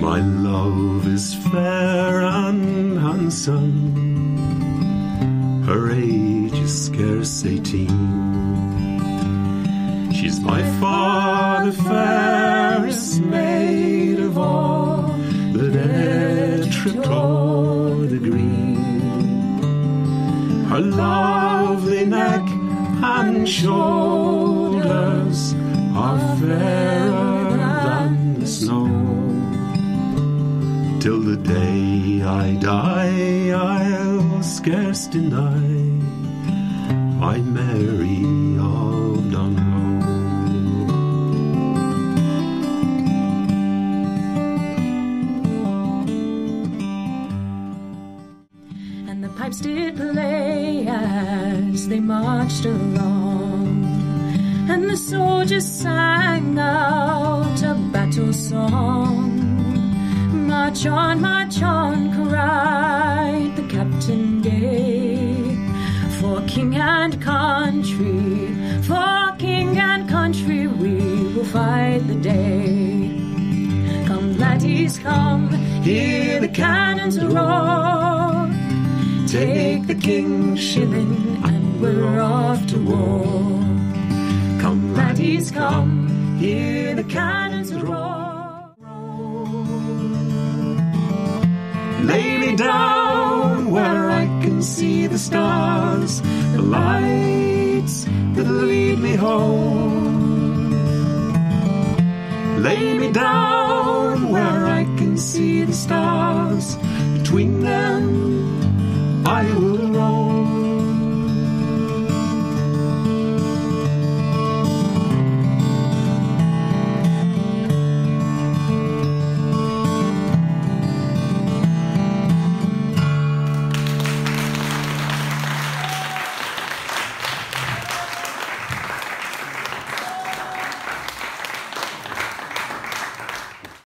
My love is fair and handsome, her age is scarce 18. She's by far the fairest maid of all that ever tripped o'er the green. Her lovely neck and shoulders are fairer than the snow. Till the day I die, I'll scarce deny my Mary of Dunlow. And the pipes did play as they marched along, and the soldiers sang out a battle song. March on, cried the captain gay, for king and country, for king and country we will fight the day. Come laddies, come, hear the cannons roar, take the king's shilling and we're off to war. Come laddies, come, hear the cannons roar. Lay me down where I can see the stars, the lights that lead me home. Lay me down where I can see the stars, between them I will roam.